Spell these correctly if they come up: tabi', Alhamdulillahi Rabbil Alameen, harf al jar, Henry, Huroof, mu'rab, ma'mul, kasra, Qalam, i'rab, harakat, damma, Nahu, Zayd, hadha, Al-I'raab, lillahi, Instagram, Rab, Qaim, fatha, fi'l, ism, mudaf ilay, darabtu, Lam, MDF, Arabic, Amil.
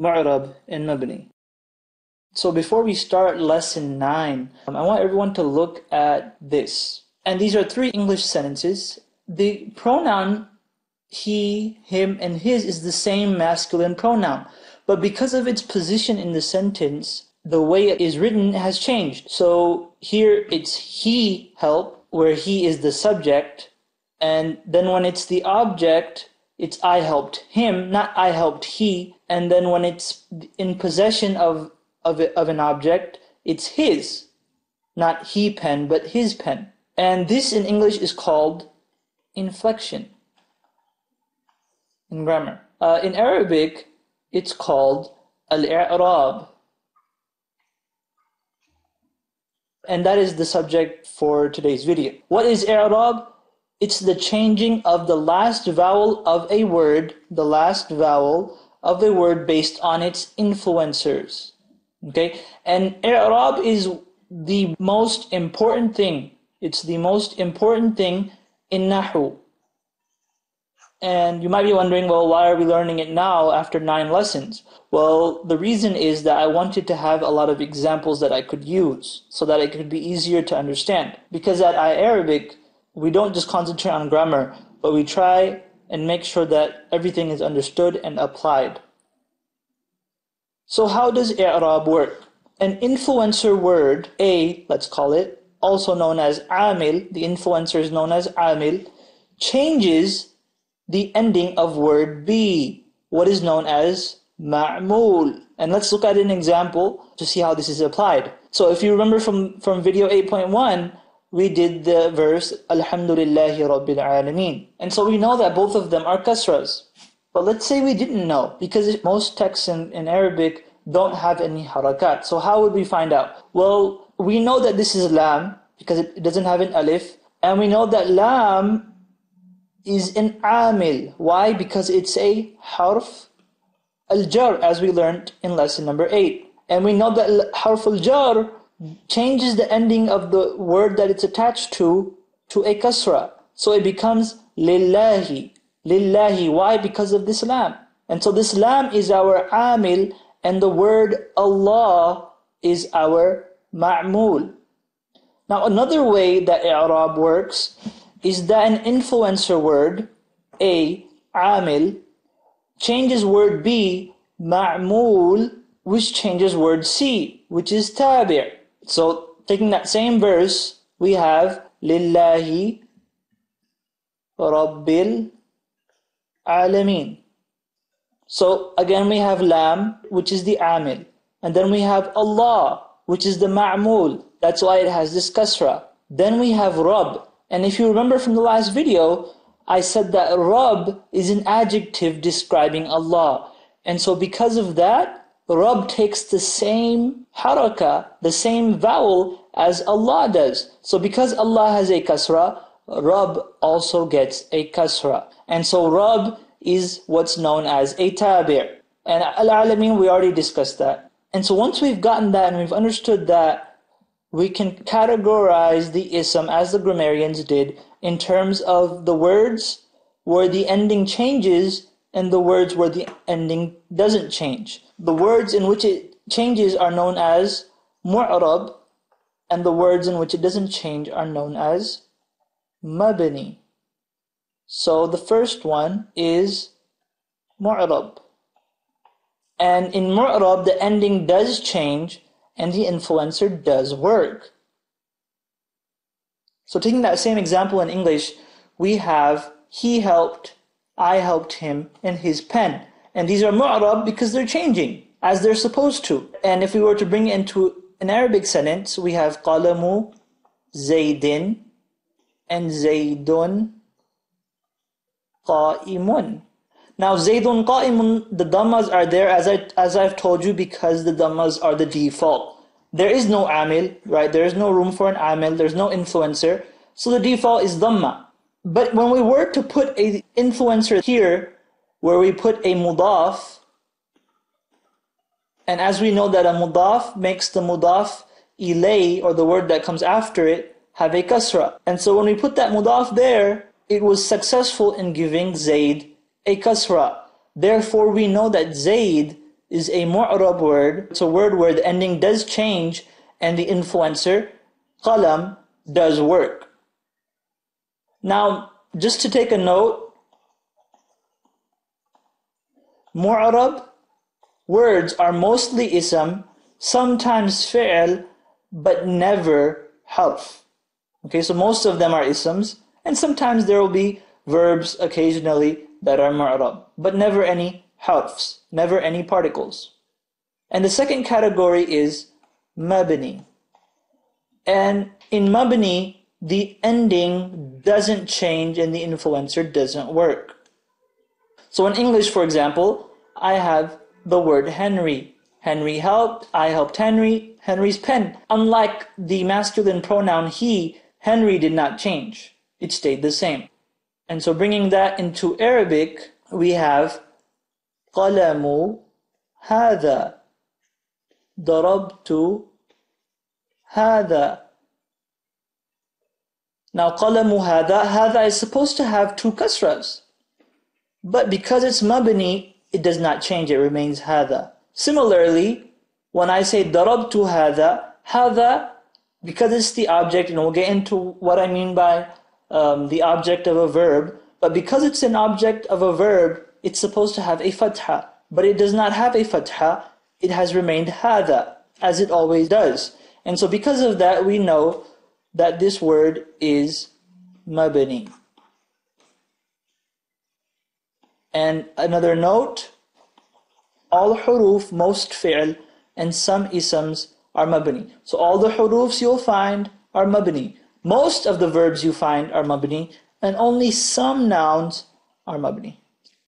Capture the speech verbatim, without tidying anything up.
mu'rab, and mabni. So before we start lesson nine, I want everyone to look at this. And these are three English sentences. The pronoun he, him, and his is the same masculine pronoun. But because of its position in the sentence, the way it is written has changed. So here it's he help, where he is the subject. And then when it's the object, it's I helped him, not I helped he. And then when it's in possession of Of, it, of an object, it's his, not he pen, but his pen. And this in English is called inflection in grammar. Uh, in Arabic, it's called Al-I'raab. And that is the subject for today's video. What is i'rab? It's the changing of the last vowel of a word, the last vowel of a word based on its influencers. Okay, and i'rab is the most important thing. It's the most important thing in Nahu. And you might be wondering, well, why are we learning it now after nine lessons? Well, the reason is that I wanted to have a lot of examples that I could use so that it could be easier to understand. Because at Arabic, we don't just concentrate on grammar, but we try and make sure that everything is understood and applied. So how does i'rab work? An influencer word, A, let's call it, also known as Amil, the influencer is known as Amil, changes the ending of word B, what is known as ma'mul. And let's look at an example to see how this is applied. So if you remember from, from video eight point one, we did the verse, Alhamdulillahi Rabbil Alameen. And so we know that both of them are kasras. But let's say we didn't know, because most texts in, in Arabic don't have any harakat. So how would we find out? Well, we know that this is Lam, because it doesn't have an alif. And we know that Lam is an amil. Why? Because it's a harf al jar, as we learned in lesson number eight. And we know that harf al jar changes the ending of the word that it's attached to, to a kasra. So it becomes lillahi. Lillahi. Why? Because of this Lam. And so this Lam is our Amil, and the word Allah is our Ma'mul. Now another way that i'rab works is that an influencer word, A, Amil, changes word B, Ma'mul, which changes word C, which is tabi'. So taking that same verse, we have Lillahi Rabbil Alameen. So again we have Lam, which is the Amil, and then we have Allah, which is the Ma'mul. That's why it has this kasra. Then we have Rab, and if you remember from the last video, I said that Rab is an adjective describing Allah, and so because of that, Rab takes the same haraka, the same vowel as Allah does. So because Allah has a kasra, Rab also gets a kasra. And so Rab is what's known as a tabi'. And Al-Alamin, we already discussed that. And so once we've gotten that and we've understood that, we can categorize the ism as the grammarians did in terms of the words where the ending changes and the words where the ending doesn't change. The words in which it changes are known as mu'rab, and the words in which it doesn't change are known as mabni. So the first one is mu'rab. And in mu'rab, the ending does change and the influencer does work. So taking that same example in English, we have he helped, I helped him, and his pen. And these are mu'rab because they're changing as they're supposed to. And if we were to bring it into an Arabic sentence, we have qalamu Zaydin, and Zaydun Qaimun. Now Zaydun Qaimun, the Dammas are there as, I, as I've told you, because the Dammas are the default. There is no Amil, right? There is no room for an Amil, there's no influencer. So the default is Damma. But when we were to put an influencer here, where we put a mudaf, and as we know that a mudaf makes the mudaf ilay, or the word that comes after it, have a kasra. And so when we put that mudaf there, it was successful in giving Zayd a kasra. Therefore we know that Zayd is a mu'rab word. It's a word where the ending does change and the influencer, qalam, does work. Now, just to take a note, mu'rab words are mostly ism, sometimes fi'l, but never harf. Okay, so most of them are isms, and sometimes there will be verbs occasionally that are mu'rab, but never any harfs, never any particles. And the second category is mabni. And in mabni, the ending doesn't change and the influencer doesn't work. So in English, for example, I have the word Henry. Henry helped, I helped Henry, Henry's pen. Unlike the masculine pronoun he, Henry did not change. It stayed the same. And so bringing that into Arabic, we have Qalamu hadha, darabtu hadha. Now Qalamu hadha, hadha is supposed to have two kasras. But because it's mabni, it does not change, it remains hadha. Similarly, when I say darabtu hadha, hadha, because it's the object, and we'll get into what I mean by um, the object of a verb, but because it's an object of a verb, it's supposed to have a fatha, but it does not have a fatha, it has remained hadha, as it always does. And so because of that, we know that this word is mabni. And another note, all huroof, most fi'l, and some isms are mabni. So all the huroofs you'll find are mabni. Most of the verbs you find are mabni, and only some nouns are mabni.